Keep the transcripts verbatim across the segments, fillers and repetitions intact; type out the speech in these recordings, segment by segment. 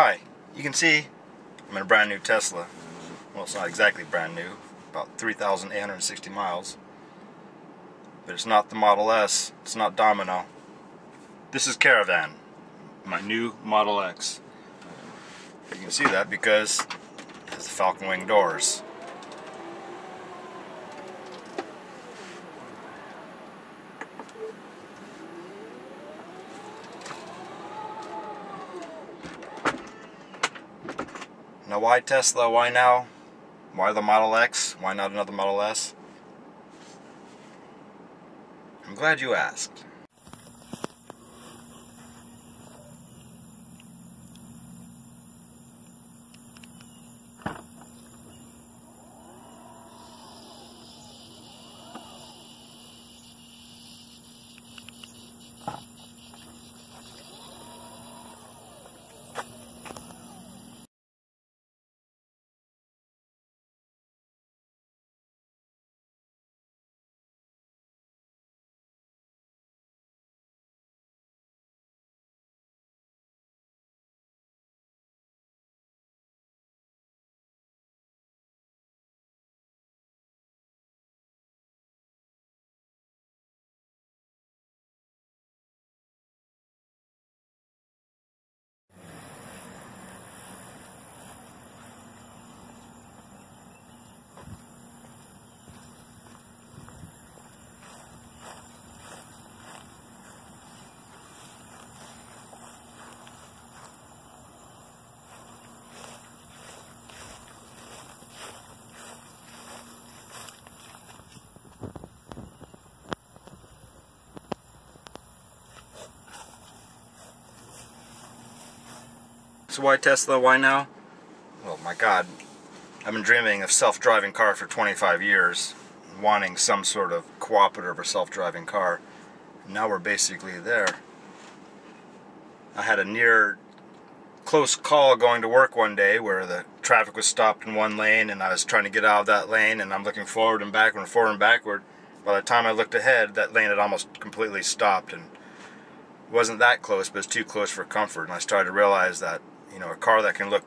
Hi, you can see I'm in a brand new Tesla. Well, it's not exactly brand new, about three thousand eight hundred sixty miles. But it's not the Model S, it's not Domino. This is Caravan, my new Model X. You can see that because it has the Falcon Wing doors. Now why Tesla? Why now? Why the Model X? Why not another Model S? I'm glad you asked. So why Tesla? Why now? Well, my God, I've been dreaming of self-driving car for twenty-five years, wanting some sort of cooperative or self-driving car. Now we're basically there. I had a near close call going to work one day where the traffic was stopped in one lane and I was trying to get out of that lane and I'm looking forward and backward and forward and backward. By the time I looked ahead, that lane had almost completely stopped and wasn't that close, but it's too close for comfort. And I started to realize that, you know, a car that can look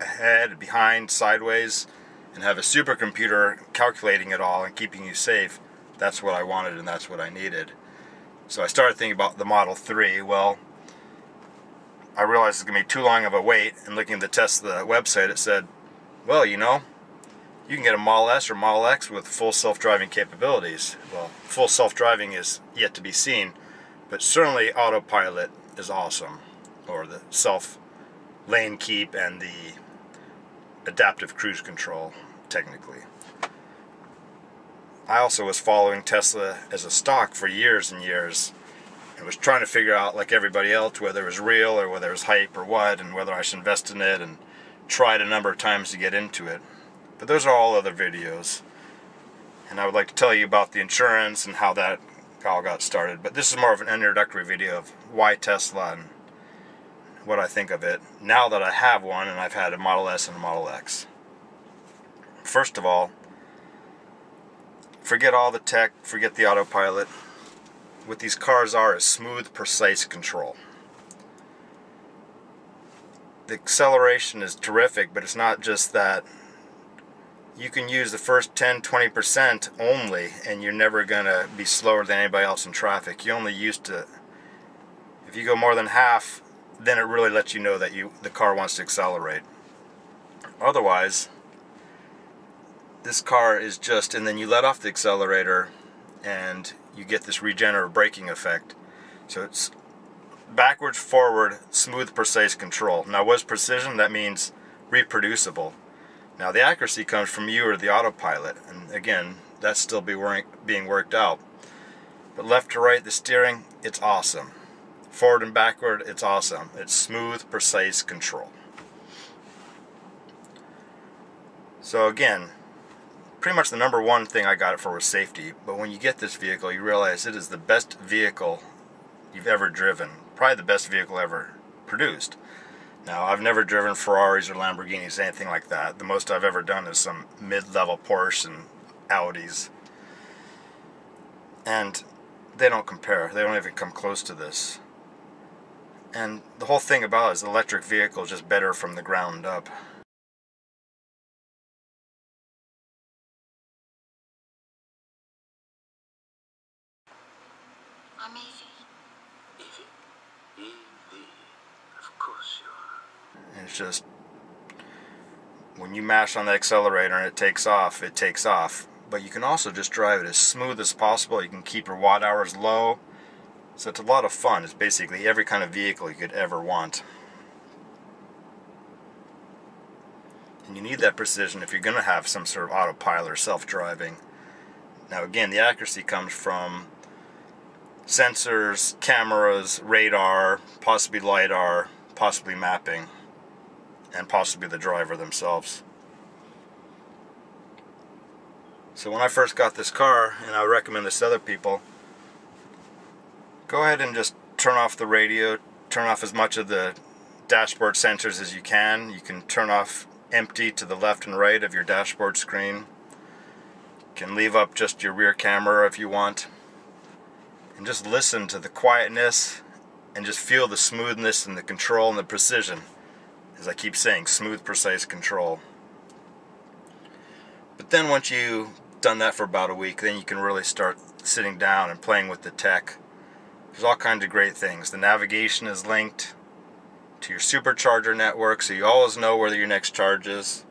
ahead, behind, sideways, and have a supercomputer calculating it all and keeping you safe, that's what I wanted and that's what I needed. So I started thinking about the Model three. Well, I realized it's going to be too long of a wait, and looking at the Tesla website, it said, well, you know, you can get a Model S or Model X with full self-driving capabilities. Well, full self-driving is yet to be seen, but certainly Autopilot is awesome, or the self lane keep and the adaptive cruise control, technically. I also was following Tesla as a stock for years and years and was trying to figure out, like everybody else, whether it was real or whether it was hype or what, and whether I should invest in it, and tried a number of times to get into it. But those are all other videos. And I would like to tell you about the insurance and how that all got started. But this is more of an introductory video of why Tesla and what I think of it now that I have one, and I've had a Model S and a Model X. First of all, forget all the tech, forget the Autopilot. What these cars are is smooth, precise control. The acceleration is terrific, but it's not just that. You can use the first ten to twenty percent only, and you're never gonna be slower than anybody else in traffic. You only used to, if you go more than half, then it really lets you know that you the car wants to accelerate. Otherwise, this car is just, and then you let off the accelerator and you get this regenerative braking effect. So it's backwards, forward, smooth, precise control. Now, what's precision? That means reproducible. Now, the accuracy comes from you or the Autopilot, and again, that's still be work, being worked out. But left to right, the steering, it's awesome. Forward and backward, it's awesome. It's smooth, precise control. So again, pretty much the number one thing I got it for was safety. But when you get this vehicle, you realize it is the best vehicle you've ever driven. Probably the best vehicle ever produced. Now, I've never driven Ferraris or Lamborghinis, anything like that. The most I've ever done is some mid-level Porsche and Audis. And they don't compare. They don't even come close to this. And the whole thing about it is electric vehicle just better from the ground up. Amazing. Easy. Easy. Of course you are. It's just, when you mash on the accelerator and it takes off, it takes off. But you can also just drive it as smooth as possible. You can keep your watt hours low. So it's a lot of fun. It's basically every kind of vehicle you could ever want. And you need that precision if you're going to have some sort of autopilot or self-driving. Now again, the accuracy comes from sensors, cameras, radar, possibly LiDAR, possibly mapping, and possibly the driver themselves. So when I first got this car, and I recommend this to other people, go ahead and just turn off the radio, turn off as much of the dashboard sensors as you can. You can turn off empty to the left and right of your dashboard screen. You can leave up just your rear camera if you want. And just listen to the quietness and just feel the smoothness and the control and the precision. As I keep saying, smooth, precise control. But then once you've done that for about a week, then you can really start sitting down and playing with the tech. There's all kinds of great things. The navigation is linked to your supercharger network, so you always know where your next charge is.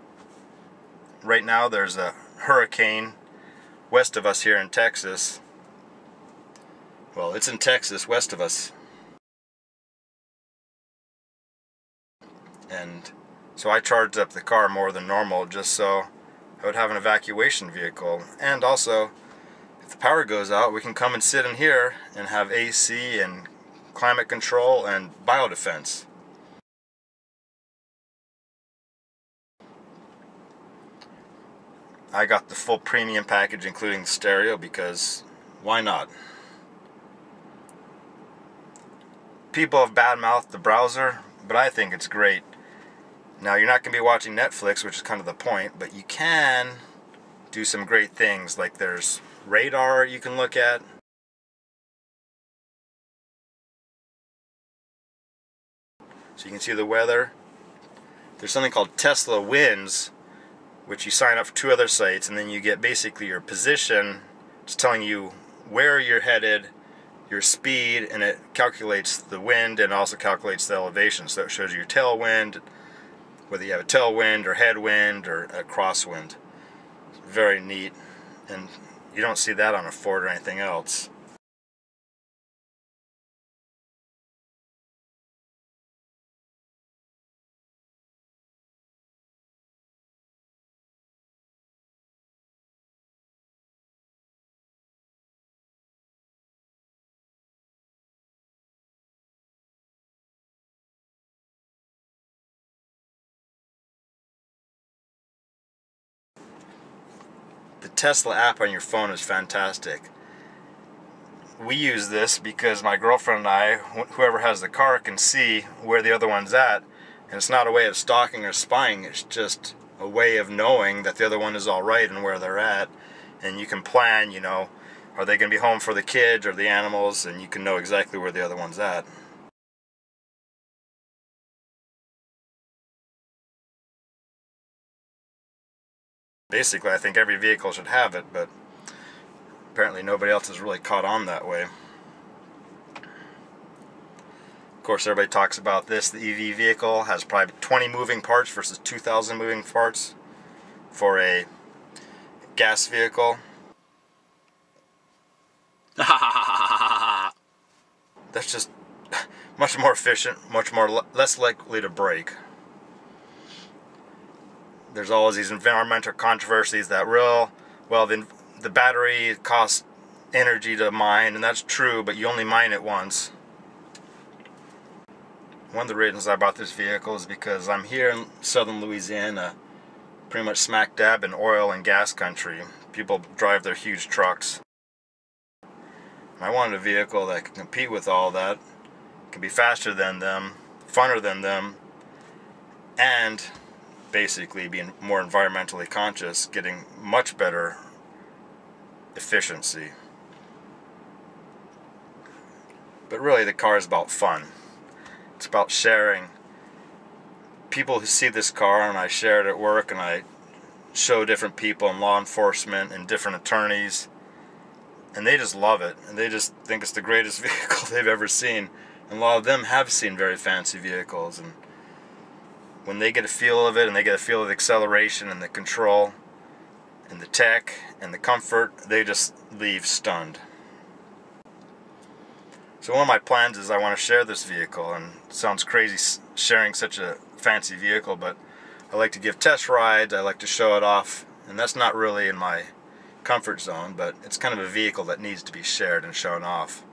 Right now there's a hurricane west of us here in Texas. Well, it's in Texas, west of us. And so I charged up the car more than normal just so I would have an evacuation vehicle. And also, if the power goes out, we can come and sit in here and have A C and climate control and biodefense. I got the full premium package including the stereo because why not? People have badmouthed the browser, but I think it's great. Now you're not going to be watching Netflix, which is kind of the point, but you can do some great things, like there's radar you can look at. So you can see the weather. There's something called Tesla Winds, which you sign up for two other sites, and then you get basically your position. It's telling you where you're headed, your speed, and it calculates the wind and also calculates the elevation. So it shows you your tailwind, whether you have a tailwind or headwind or a crosswind. It's very neat, and you don't see that on a Ford or anything else. The Tesla app on your phone is fantastic. We use this because my girlfriend and I, whoever has the car, can see where the other one's at, and it's not a way of stalking or spying, it's just a way of knowing that the other one is alright and where they're at, and you can plan, you know, are they going to be home for the kids or the animals, and you can know exactly where the other one's at. Basically, I think every vehicle should have it, but apparently nobody else has really caught on that way. Of course, everybody talks about this. The E V vehicle has probably twenty moving parts versus two thousand moving parts for a gas vehicle. That's just much more efficient, much more less likely to break. There's always these environmental controversies that, real, well, the, the battery costs energy to mine, and that's true, but you only mine it once. One of the reasons I bought this vehicle is because I'm here in southern Louisiana, pretty much smack dab in oil and gas country. People drive their huge trucks. I wanted a vehicle that could compete with all that, can be faster than them, funner than them, and basically being more environmentally conscious, getting much better efficiency. But really the car is about fun. it's about sharing. People who see this car, and I shared at work, and I show different people in law enforcement and different attorneys, and they just love it, and they just think it's the greatest vehicle they've ever seen. And a lot of them have seen very fancy vehicles, and when they get a feel of it, and they get a feel of the acceleration and the control and the tech and the comfort, they just leave stunned. So one of my plans is I want to share this vehicle, and it sounds crazy sharing such a fancy vehicle, but I like to give test rides, I like to show it off, and that's not really in my comfort zone, but it's kind of a vehicle that needs to be shared and shown off.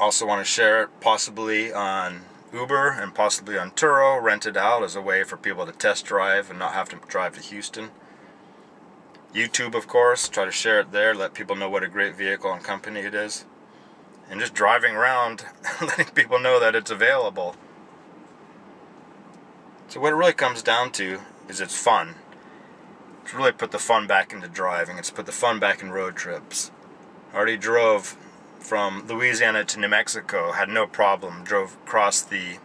Also want to share it possibly on Uber and possibly on Turo, rented out as a way for people to test drive and not have to drive to Houston. YouTube, of course, try to share it there, let people know what a great vehicle and company it is. And just driving around, letting people know that it's available. So what it really comes down to is it's fun. It's really put the fun back into driving. It's put the fun back in road trips. I already drove from Louisiana to New Mexico, had no problem, drove across the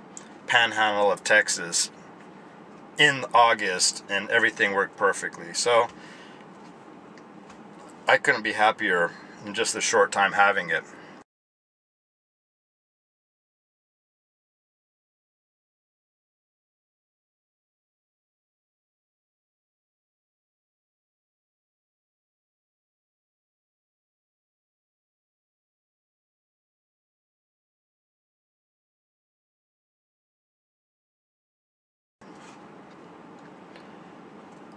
panhandle of Texas in August, and everything worked perfectly. So I couldn't be happier in just the short time having it.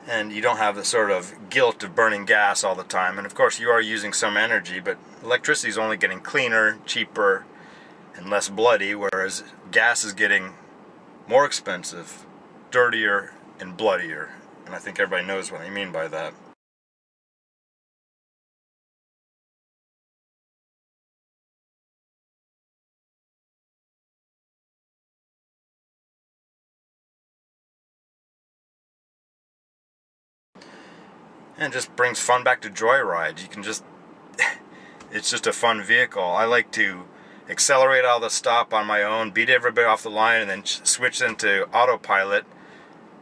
And you don't have the sort of guilt of burning gas all the time. And of course you are using some energy, but electricity is only getting cleaner, cheaper, and less bloody, whereas gas is getting more expensive, dirtier, and bloodier. And I think everybody knows what I mean by that. And just brings fun back to joyride. You can just, it's just a fun vehicle. I like to accelerate out of the stop on my own, beat everybody off the line, and then switch into autopilot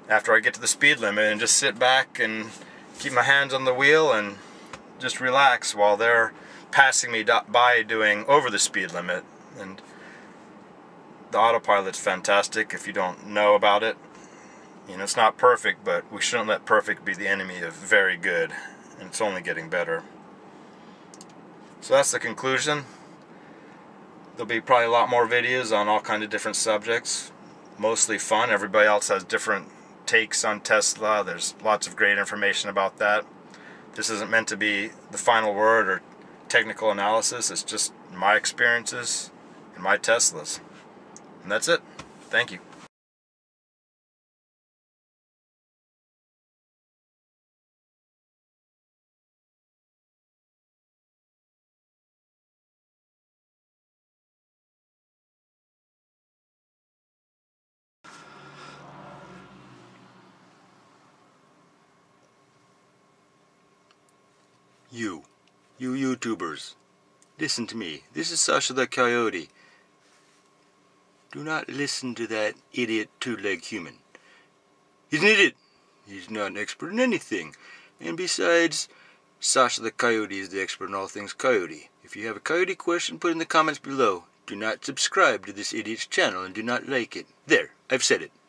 after I get to the speed limit, and just sit back and keep my hands on the wheel and just relax while they're passing me by doing over the speed limit. And the autopilot's fantastic if you don't know about it. You know, it's not perfect, but we shouldn't let perfect be the enemy of very good, and it's only getting better. So that's the conclusion. There'll be probably a lot more videos on all kinds of different subjects, mostly fun. Everybody else has different takes on Tesla. There's lots of great information about that. This isn't meant to be the final word or technical analysis. It's just my experiences and my Teslas. And that's it. Thank you. You, you YouTubers, listen to me. This is Sasha the Coyote. Do not listen to that idiot two-legged human. He's an idiot. He's not an expert in anything. And besides, Sasha the Coyote is the expert in all things coyote. If you have a coyote question, put it in the comments below. Do not subscribe to this idiot's channel and do not like it. There, I've said it.